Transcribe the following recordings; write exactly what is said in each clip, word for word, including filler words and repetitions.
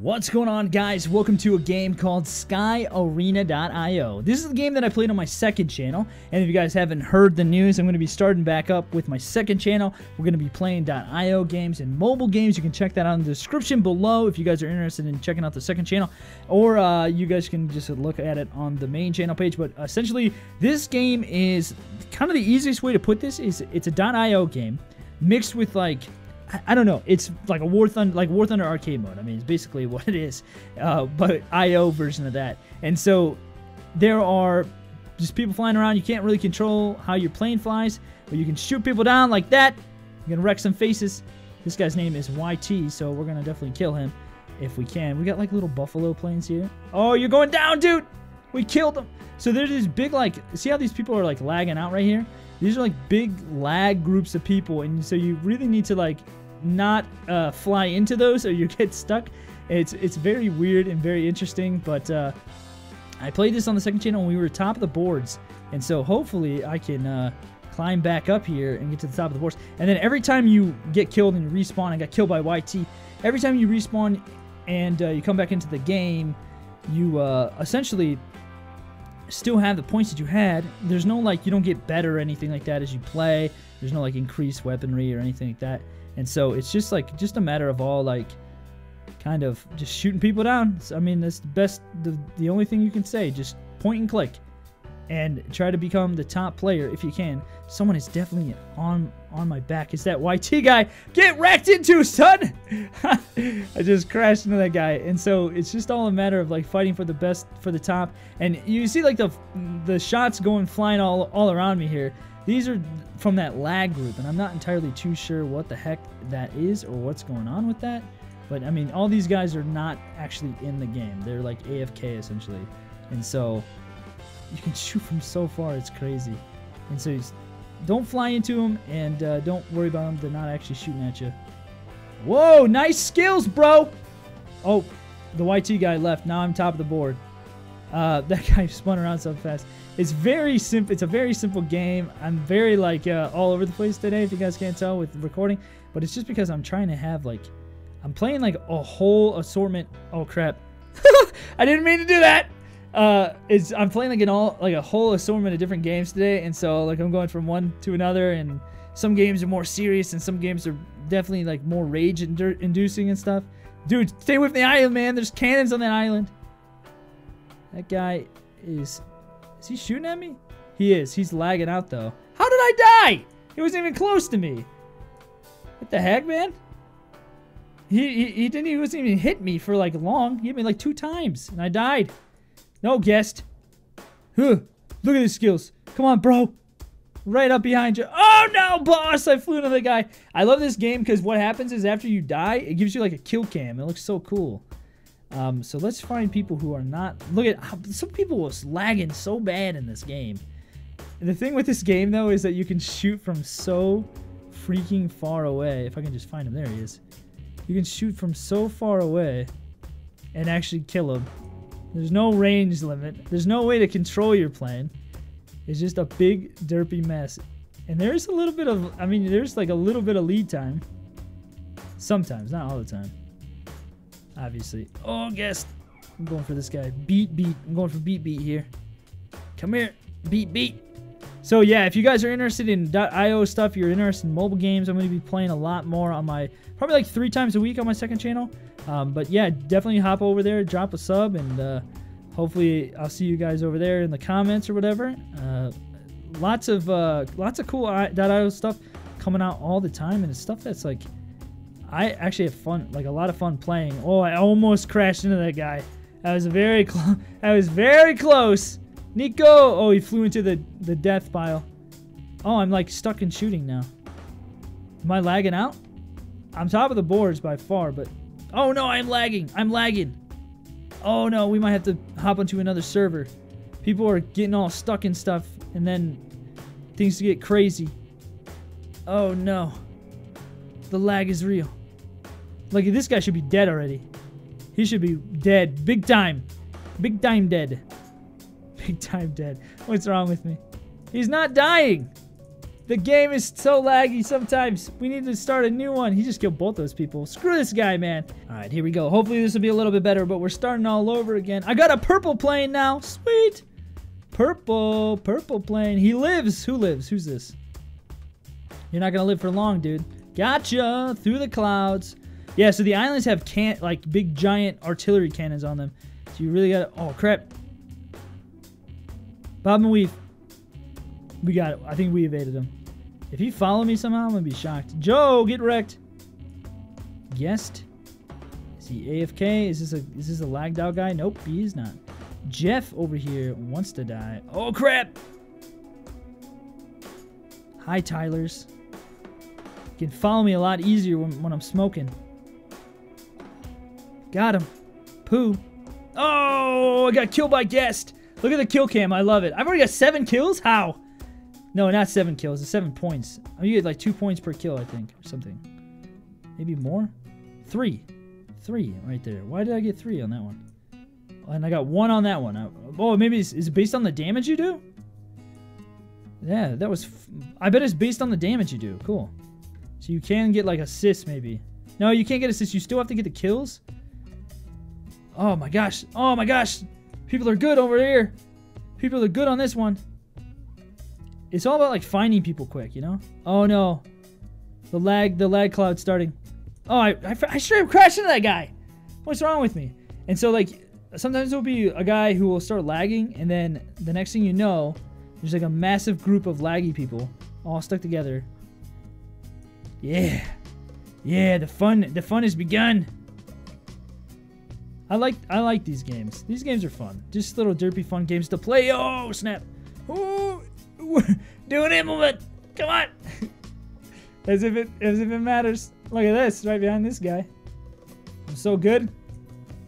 What's going on, guys? Welcome to a game called Sky Arena dot i o. This is the game that I played on my second channel, and if you guys haven't heard the news, I'm going to be starting back up with my second channel. We're going to be playing .io games and mobile games. You can check that out in the description below if you guys are interested in checking out the second channel, or uh, you guys can just look at it on the main channel page. But essentially, this game is kind of the easiest way to put this is it's a .io game mixed with, like, I don't know. It's like a War Thunder, like War Thunder arcade mode. I mean, it's basically what it is, uh, but I O version of that. And so there are just people flying around. You can't really control how your plane flies, but you can shoot people down like that. You can wreck some faces. This guy's name is Y T, so we're gonna definitely kill him if we can. We got like little buffalo planes here. Oh, you're going down, dude. We killed him. So there's this big, like, see how these people are like lagging out right here? These are like big lag groups of people, and so you really need to like not uh, fly into those or you get stuck. It's it's very weird and very interesting, but uh, I played this on the second channel and we were top of the boards, and so hopefully I can uh, climb back up here and get to the top of the boards. And then every time you get killed and you respawn, I got killed by Y T, every time you respawn and uh, you come back into the game, you uh, essentially still have the points that you had. There's no, like, you don't get better or anything like that as you play. There's no like increased weaponry or anything like that. And so it's just like just a matter of all like kind of just shooting people down. I mean, that's the best, the, the only thing you can say, just point and click and try to become the top player if you can. Someone is definitely on on my back. It's that Y T guy. Get wrecked into, son! I just crashed into that guy. And so it's just all a matter of like fighting for the best, for the top. And you see like the the shots going flying all all around me here. These are from that lag group, and I'm not entirely too sure what the heck that is or what's going on with that. But I mean, all these guys are not actually in the game. They're like A F K essentially. And so you can shoot from so far, it's crazy. And so you don't fly into them, and uh, don't worry about them. They're not actually shooting at you. Whoa, nice skills, bro. Oh, the Y T guy left. Now I'm top of the board. Uh, that guy spun around so fast. It's very simple. It's a very simple game. I'm very like uh, all over the place today, if you guys can't tell with recording. But it's just because I'm trying to have like, I'm playing like a whole assortment. Oh crap! I didn't mean to do that. Uh, it's I'm playing like an all like a whole assortment of different games today, and so like I'm going from one to another. And some games are more serious, and some games are definitely like more rage inducing and stuff. Dude, stay with the island, man. There's cannons on that island. That guy is... Is he shooting at me? He is. He's lagging out, though. How did I die? He wasn't even close to me. What the heck, man? He, he, he didn't he wasn't even hit me for, like, long. He hit me, like, two times, and I died. No guest. Huh. Look at his skills. Come on, bro. Right up behind you. Oh, no, boss! I flew into the guy. I love this game because what happens is after you die, it gives you, like, a kill cam. It looks so cool. Um, so let's find people who are not... Look at... How, some people was lagging so bad in this game. And the thing with this game, though, is that you can shoot from so freaking far away. If I can just find him. There he is. You can shoot from so far away and actually kill him. There's no range limit. There's no way to control your plane. It's just a big, derpy mess. And there's a little bit of... I mean, there's like a little bit of lead time. Sometimes. Not all the time. Obviously. Oh, guest. I'm going for this guy. Beat, beat. I'm going for beat, beat here. Come here. Beat, beat. So, yeah, if you guys are interested in .io stuff, you're interested in mobile games, I'm going to be playing a lot more on my, probably like three times a week on my second channel. Um, but, yeah, definitely hop over there, drop a sub, and uh, hopefully I'll see you guys over there in the comments or whatever. Uh, lots of uh, lots of cool .io stuff coming out all the time, and it's stuff that's like, I actually have fun, like a lot of fun playing. Oh, I almost crashed into that guy. I was very close. I was very close. Nico. Oh, he flew into the, the death pile. Oh, I'm like stuck in shooting now. Am I lagging out? I'm top of the boards by far, but... Oh, no, I'm lagging. I'm lagging. Oh, no, we might have to hop onto another server. People are getting all stuck in stuff, and then things get crazy. Oh, no. The lag is real. Like, this guy should be dead already. He should be dead. Big time. Big time dead. Big time dead. What's wrong with me? He's not dying. The game is so laggy sometimes. We need to start a new one. He just killed both those people. Screw this guy, man. All right, here we go. Hopefully this will be a little bit better, but we're starting all over again. I got a purple plane now. Sweet. Purple, purple plane. He lives. Who lives? Who's this? You're not going to live for long, dude. Gotcha. Through the clouds. Yeah, so the islands have can like big, giant artillery cannons on them. So you really got to... Oh, crap. Bob and Weave. We got it. I think we evaded him. If he followed me somehow, I'm going to be shocked. Joe, get wrecked. Guest. Is he A F K? Is this a is this a lagged out guy? Nope, he is not. Jeff over here wants to die. Oh, crap. Hi, Tylers. You can follow me a lot easier when, when I'm smoking. Got him. Poo. Oh, I got killed by Guest. Look at the kill cam. I love it. I've already got seven kills? How? No, not seven kills. It's seven points. I mean, you get like two points per kill, I think, or something. Maybe more? Three. Three right there. Why did I get three on that one? And I got one on that one. I, oh, maybe it's, it's based on the damage you do? Yeah, that was... F I bet it's based on the damage you do. Cool. So you can get like assists, maybe. No, you can't get assists. You still have to get the kills? Oh, my gosh. Oh, my gosh. People are good over here. People are good on this one. It's all about like finding people quick, you know? Oh no. The lag, the lag cloud starting. Oh, I, I, I straight crashed into that guy. What's wrong with me? And so like, sometimes there'll be a guy who will start lagging and then the next thing you know, there's like a massive group of laggy people all stuck together. Yeah. Yeah, the fun, the fun has begun. I like, I like these games. These games are fun. Just little derpy fun games to play. Oh, snap. Ooh. We're doing implement. Come on. as if it as if it matters. Look at this, right behind this guy. I'm so good.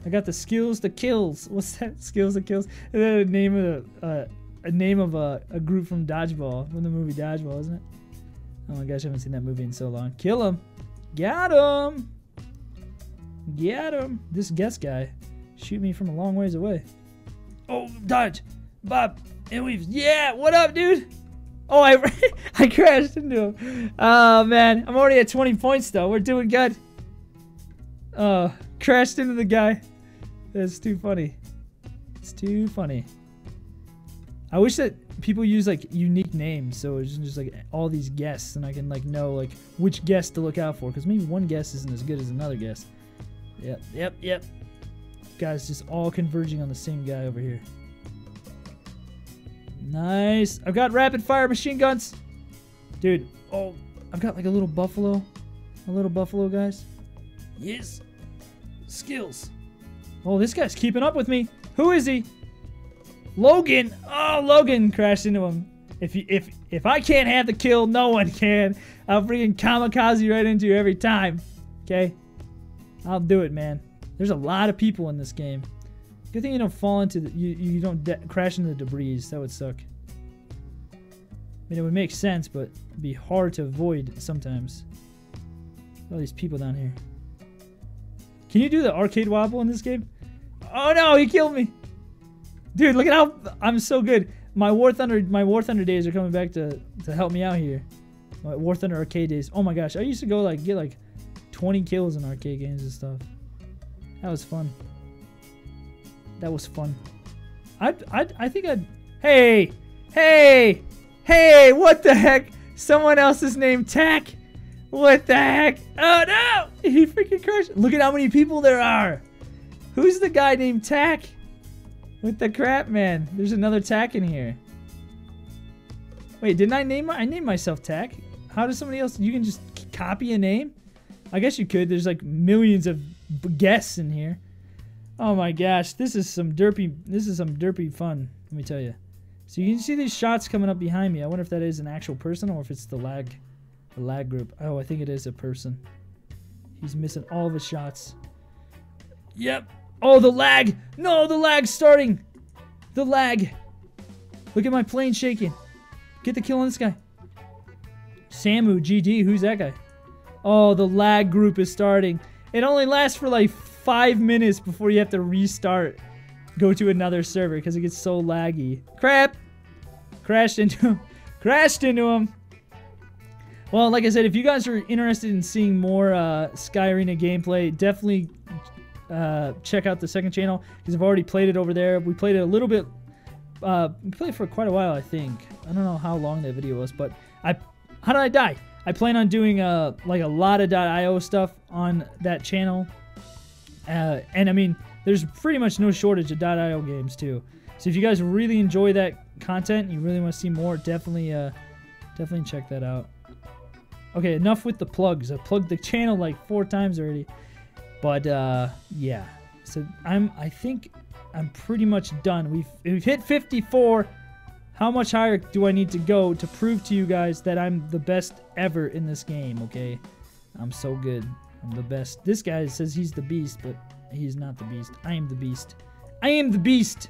I got the skills to kills. What's that? Skills to kills. Is that a name of a, uh, a name of a, a group from Dodgeball, from the movie Dodgeball, isn't it? Oh my gosh, I haven't seen that movie in so long. Kill him. Got him. Got him. This guest guy shoot me from a long ways away. Oh, dodge. Bob. And Weaves, yeah, what up, dude? Oh, I I crashed into him. Oh, man. I'm already at twenty points, though. We're doing good. Uh, crashed into the guy. That's too funny. It's too funny. I wish that people use, like, unique names, so it's just, like, all these guests, and I can, like, know, like, which guest to look out for, because maybe one guest isn't as good as another guest. Yep, yep, yep. Guys, just all converging on the same guy over here. Nice. I've got rapid fire machine guns. Dude. Oh, I've got like a little buffalo. A little buffalo, guys. Yes. Skills. Oh, this guy's keeping up with me. Who is he? Logan. Oh, Logan crashed into him. If you, if if I can't have the kill, no one can. I'll freaking kamikaze right into you every time. Okay? I'll do it, man. There's a lot of people in this game. Good thing you don't fall into the... You, you don't de crash into the debris. That would suck. I mean, it would make sense, but it'd be hard to avoid sometimes. All these people down here. Can you do the arcade wobble in this game? Oh, no! He killed me! Dude, look at how... I'm so good. My War Thunder my War Thunder days are coming back to, to help me out here. My War Thunder arcade days. Oh, my gosh. I used to go, like, get, like, twenty kills in arcade games and stuff. That was fun. That was fun. I I I think I'd... Hey! Hey! Hey! What the heck? Someone else's name, Tack? What the heck? Oh, no! He freaking crashed. Look at how many people there are. Who's the guy named Tack? What the crap, man? There's another Tack in here. Wait, didn't I name my... I named myself Tack. How does somebody else... You can just copy a name? I guess you could. There's like millions of guests in here. Oh my gosh, this is some derpy, this is some derpy fun, let me tell you. So you can see these shots coming up behind me. I wonder if that is an actual person or if it's the lag, the lag group. Oh, I think it is a person. He's missing all of his shots. Yep. Oh, the lag. No, the lag's starting. The lag. Look at my plane shaking. Get the kill on this guy. Samu G D, who's that guy? Oh, the lag group is starting. It only lasts for like five minutes before you have to restart, go to another server because it gets so laggy. Crap! Crashed into him. Crashed into him. Well, like I said, if you guys are interested in seeing more uh, Sky Arena gameplay, definitely uh, check out the second channel, because I've already played it over there. We played it a little bit. Uh, we played for quite a while, I think. I don't know how long that video was, but I... How did I die? I plan on doing uh, like a lot of .io stuff on that channel. Uh, and I mean, there's pretty much no shortage of .io games too. So if you guys really enjoy that content and you really want to see more, definitely, uh, definitely check that out. Okay, enough with the plugs. I plugged the channel like four times already. But uh, yeah, so I'm. I think I'm pretty much done. We've we've hit fifty-four. How much higher do I need to go to prove to you guys that I'm the best ever in this game, okay? I'm so good. I'm the best. This guy says he's the beast, but he's not the beast. I am the beast. I am the beast!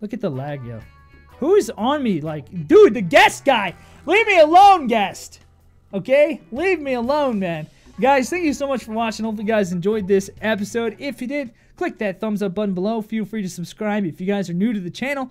Look at the lag, yo. Who is on me? Like, dude, the guest guy! Leave me alone, guest! Okay? Leave me alone, man. Guys, thank you so much for watching. Hopefully you guys enjoyed this episode. If you did, click that thumbs up button below. Feel free to subscribe if you guys are new to the channel.